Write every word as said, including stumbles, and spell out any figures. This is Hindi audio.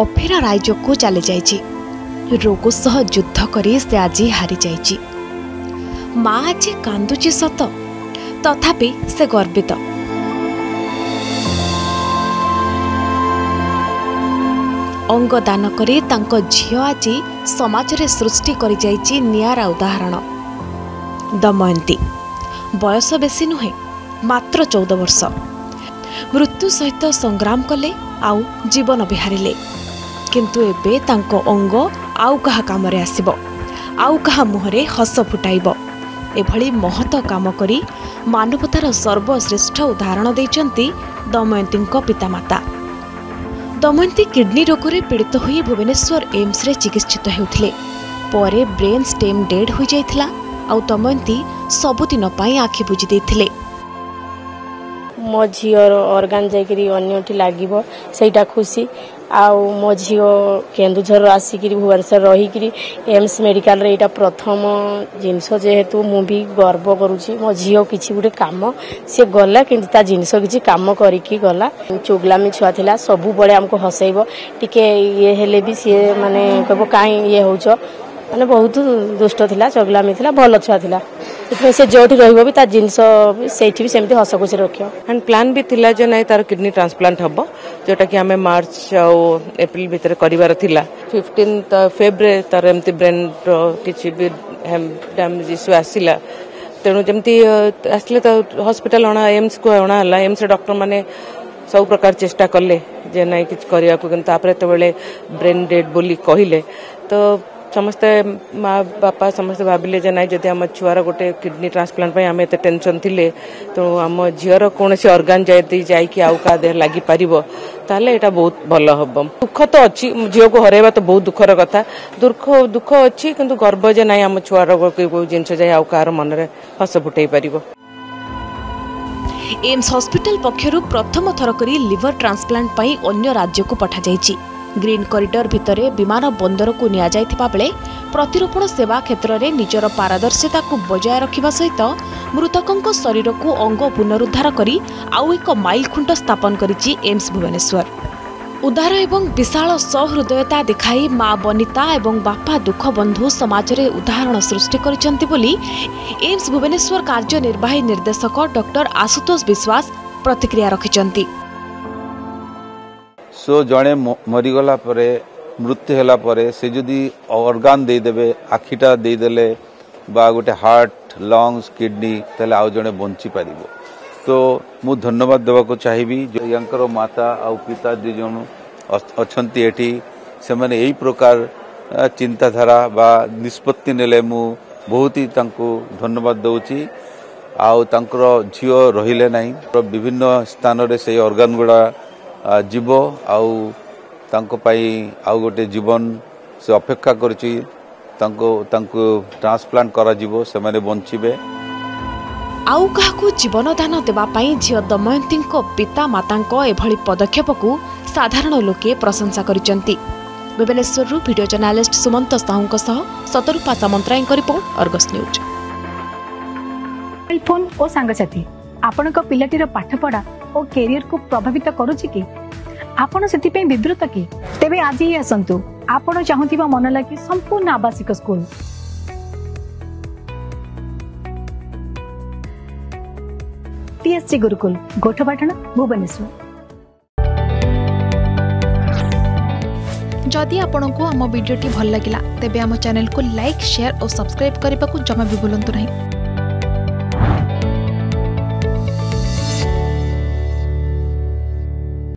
अफेरा राज्य को चली जाइए। रोग सह युद्ध करी से आज हारी जाइए। माँ आज कांदुची सत तथापि से गर्वित। अंग दान करी तांको झियो आज समाज रे सृष्टि करी जाइए नियारा उदाहरण। दमयंती बयस बेसी नुहे मात्र चौदह वर्ष। मृत्यु सहित संग्राम कले आउ जीवन बिहारे, किंतु एबे तांको अंग आउ कहा कामरे आसिबो, आउ कहा मुहरे हस फुटाइबो। एभली महत काम करी मानवतार सर्वश्रेष्ठ उदाहरण देइचंती दमयंतींको पितामाता। दमयंती किडनी रोग रे पीड़ित होई भुवनेश्वर एम्स रे चिकित्सित हेउथिले। परे ब्रेन स्टेम डेड होई जाइथिला। आउ दमयंती सबुदिन पाई आखि बुझी देइथिले। मो झीर अर्गान जाकि लगे सहीटा खुशी। आउ मो झी केन्दुझर आसिक भुवनेश्वर रहीकि एम्स मेडिकल यहाँ प्रथम जिनस जेहेतु मु भी गर्व करुच्ची। मो झी किसी गोटे कम सी गला कि जिनस किसी कम करके गला। चुगलामी छुआ था, सबू बड़े आमको हसैब। टिके ये हेले भी सी माने कह कहीं ये हो माने बहुत दुष्ट थिला, चगलामी थिला, भल छुआ थिला। से जो रही भी तार जिनस भी सेमती हसखुशी रखियो। एंड प्लान भी थिला जो ना तार किडनी ट्रांसप्लांट हम जोटा कि आम मार्च आउ एप्रिल भितर कर फिफ्टीन फेब्रे तार एमती ब्रेन किसी भी डैमेज इश्यू आसला। तेणु जमी आसले तो हस्पिटाल अणा एम्स को अणाला। एम्स डॉक्टर मैंने सब प्रकार चेष्टा कले जे ना कि ब्रेन डेड बोली कहले तो समस्ते माँ बापा समस्ते भाविले ना जब आम छुआर गोटे किडनी ट्रांसप्लांट आम एत टेंशन थिले तो आम झीर कौन से अर्गान जाकि आउ का देह लगी पारिबो ताले एटा बहुत भल हम। दुख तो अच्छी झील को हरैवा तो बहुत दुखर कथा। दुख दुख अच्छी किंतु गर्व जे ना आम छुआर जिनस जाए आउ कार मनरे हस फुटाई पारिबो। एम्स हॉस्पिटल पक्षरु प्रथम थर करी लिवर ट्रांसप्लांट पई अन्य राज्य को पठा जाइछि। ग्रीन कॉरिडोर भितरे विमान बंदर को निया जायथिबा बेले प्रतिरोपण सेवा क्षेत्र में निजर पारदर्शिता को बजाय रखा सहित मृतकों शरीर को अंग पुनरुद्धार करी आउ एक माइल खुंट स्थापन करिछि एम्स भुवनेश्वर। उदार एवं विशाल सहृदयता देखाई माँ बनिता एवं बापा दुख बंधु समाज में उदाहरण सृष्टि करिछंती बोली एम्स भुवनेश्वर कार्यनिर्वाही निर्देशक डॉक्टर आशुतोष विश्वास प्रतिक्रिया रखिछंती। सो जड़े मरीगला मृत्यु है से जदि अर्गान देदेवे आखिटा देदेले बा गोटे हार्ट लंग्स किडनी तेल आउ जड़े बंची पार। तो मु धन्यवाद देवा को चाहिबी यांकर माता आउ पिता दु जन अच्छे एटी से मैंने यही प्रकार चिंताधारा बा निष्पत्ति नेले मु बहुत ही तांको धन्यवाद दउची। आउ तांकर झियो रहिले नाही विभिन्न स्थान रे से अर्गान गुड़ा जीव आउ तांको पाई आउ गोटे जीवन से अपेक्षा करछि। तांको तांको ट्रांसप्लांट करा जीवो से माने बंचिबे। आउ काहाकू जीवन दान देबा पाई झियो दमयंती को पिता मातांको एभली पदक्षेप को साधारण लोके प्रशंसा करिसंती। भुवनेश्वर रु वीडियो जर्नलिस्ट सुमंत साहूंको सह सतरूपा सामंतराय को रिपोर्ट अर्गस न्यूज। फोन ओ सांगसाथी आपनक पिलाटीर पाठपढ़ा और कैरियर को प्रभावित करुच कि आपड़ से विवृत कि तेज आज ही आसतु आपण चाहूबा मन लगे संपूर्ण आवासिक स्कूल। टीएससी गुरुकुल गोठपाटण भुवनेश्वर। जदि आपण को आम भिडी भल लगा तेब आम चैनल को लाइक शेयर और सब्सक्राइब करने को जमा भी भूलु नहीं।